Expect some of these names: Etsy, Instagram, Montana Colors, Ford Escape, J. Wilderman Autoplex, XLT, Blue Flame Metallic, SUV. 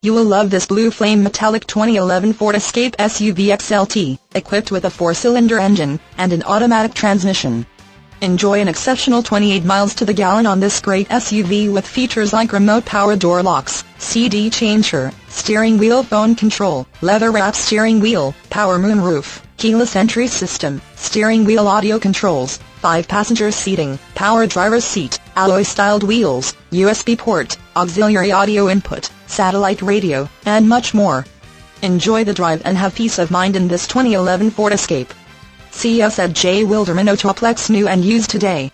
You will love this Blue Flame Metallic 2011 Ford Escape SUV XLT, equipped with a 4-cylinder engine and an automatic transmission. Enjoy an exceptional 28 miles to the gallon on this great SUV with features like remote power door locks, CD changer, steering wheel phone control, leather-wrapped steering wheel, power moonroof, keyless entry system, steering wheel audio controls, 5-passenger seating, power driver's seat, alloy-styled wheels, USB port, auxiliary audio input, satellite radio, and much more. Enjoy the drive and have peace of mind in this 2011 Ford Escape. See us at J. Wilderman Autoplex new and used today.